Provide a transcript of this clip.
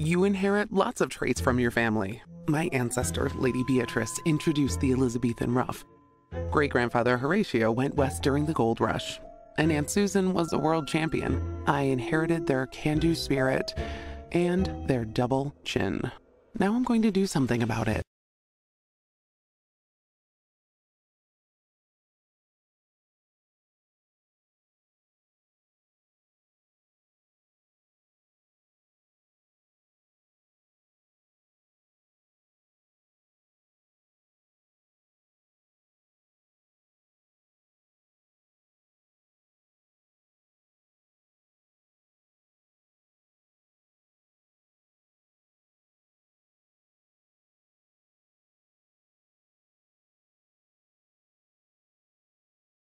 You inherit lots of traits from your family. My ancestor, Lady Beatrice, introduced the Elizabethan ruff. Great-grandfather Horatio went west during the gold rush, and Aunt Susan was a world champion. I inherited their can-do spirit and their double chin. Now I'm going to do something about it.